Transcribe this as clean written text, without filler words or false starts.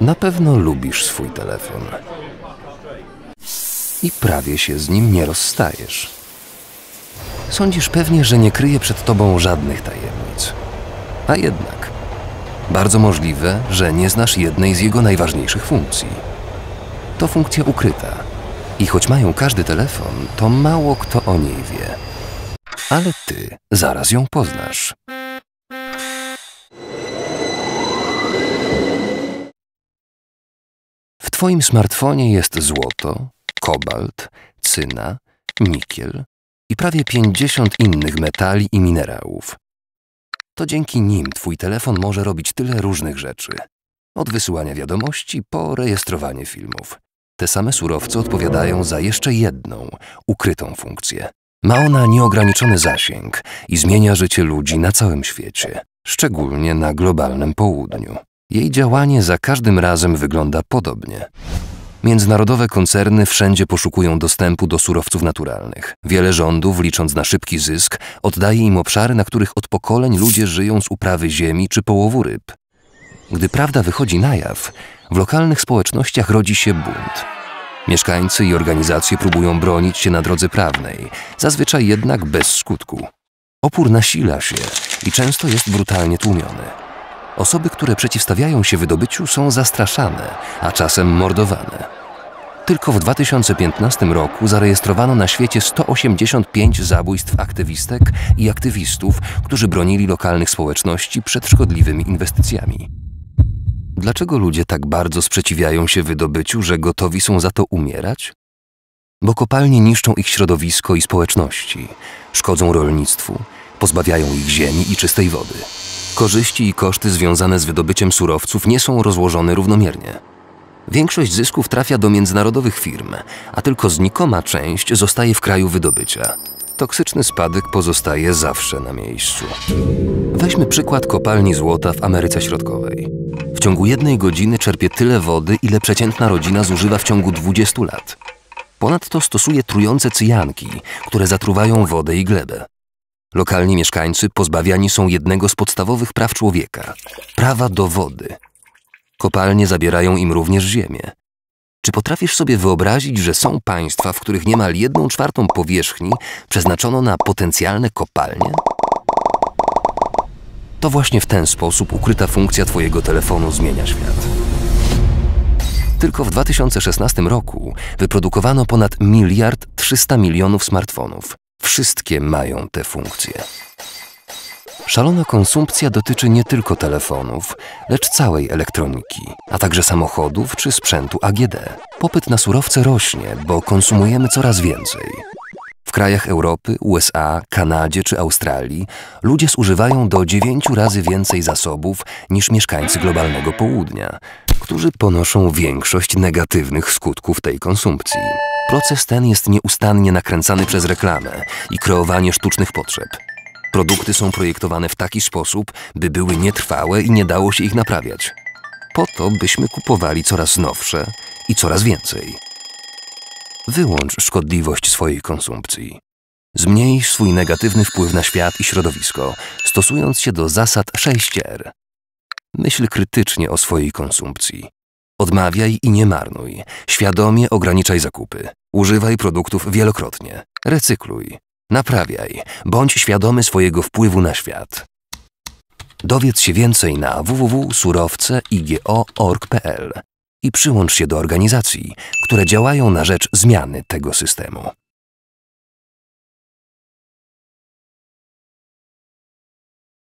Na pewno lubisz swój telefon. I prawie się z nim nie rozstajesz. Sądzisz pewnie, że nie kryje przed tobą żadnych tajemnic. A jednak, bardzo możliwe, że nie znasz jednej z jego najważniejszych funkcji. To funkcja ukryta. I choć mają każdy telefon, to mało kto o niej wie. Ale ty zaraz ją poznasz. W twoim smartfonie jest złoto, kobalt, cyna, nikiel i prawie 50 innych metali i minerałów. To dzięki nim twój telefon może robić tyle różnych rzeczy. Od wysyłania wiadomości po rejestrowanie filmów. Te same surowce odpowiadają za jeszcze jedną, ukrytą funkcję. Ma ona nieograniczony zasięg i zmienia życie ludzi na całym świecie, szczególnie na globalnym południu. Jej działanie za każdym razem wygląda podobnie. Międzynarodowe koncerny wszędzie poszukują dostępu do surowców naturalnych. Wiele rządów, licząc na szybki zysk, oddaje im obszary, na których od pokoleń ludzie żyją z uprawy ziemi czy połowu ryb. Gdy prawda wychodzi na jaw, w lokalnych społecznościach rodzi się bunt. Mieszkańcy i organizacje próbują bronić się na drodze prawnej, zazwyczaj jednak bez skutku. Opór nasila się i często jest brutalnie tłumiony. Osoby, które przeciwstawiają się wydobyciu, są zastraszane, a czasem mordowane. Tylko w 2015 roku zarejestrowano na świecie 185 zabójstw aktywistek i aktywistów, którzy bronili lokalnych społeczności przed szkodliwymi inwestycjami. Dlaczego ludzie tak bardzo sprzeciwiają się wydobyciu, że gotowi są za to umierać? Bo kopalnie niszczą ich środowisko i społeczności, szkodzą rolnictwu, pozbawiają ich ziemi i czystej wody. Korzyści i koszty związane z wydobyciem surowców nie są rozłożone równomiernie. Większość zysków trafia do międzynarodowych firm, a tylko znikoma część zostaje w kraju wydobycia. Toksyczny spadek pozostaje zawsze na miejscu. Weźmy przykład kopalni złota w Ameryce Środkowej. W ciągu jednej godziny czerpie tyle wody, ile przeciętna rodzina zużywa w ciągu 20 lat. Ponadto stosuje trujące cyjanki, które zatruwają wodę i glebę. Lokalni mieszkańcy pozbawiani są jednego z podstawowych praw człowieka – prawa do wody. Kopalnie zabierają im również ziemię. Czy potrafisz sobie wyobrazić, że są państwa, w których niemal 1/4 powierzchni przeznaczono na potencjalne kopalnie? To właśnie w ten sposób ukryta funkcja twojego telefonu zmienia świat. Tylko w 2016 roku wyprodukowano ponad 1,3 mld smartfonów. Wszystkie mają te funkcje. Szalona konsumpcja dotyczy nie tylko telefonów, lecz całej elektroniki, a także samochodów czy sprzętu AGD. Popyt na surowce rośnie, bo konsumujemy coraz więcej. W krajach Europy, USA, Kanadzie czy Australii ludzie zużywają do 9 razy więcej zasobów niż mieszkańcy globalnego południa, którzy ponoszą większość negatywnych skutków tej konsumpcji. Proces ten jest nieustannie nakręcany przez reklamę i kreowanie sztucznych potrzeb. Produkty są projektowane w taki sposób, by były nietrwałe i nie dało się ich naprawiać. Po to, byśmy kupowali coraz nowsze i coraz więcej. Wyłącz szkodliwość swojej konsumpcji. Zmniejsz swój negatywny wpływ na świat i środowisko, stosując się do zasad 6R. Myśl krytycznie o swojej konsumpcji. Odmawiaj i nie marnuj. Świadomie ograniczaj zakupy. Używaj produktów wielokrotnie. Recykluj. Naprawiaj. Bądź świadomy swojego wpływu na świat. Dowiedz się więcej na www.surowceigo.org.pl i przyłącz się do organizacji, które działają na rzecz zmiany tego systemu.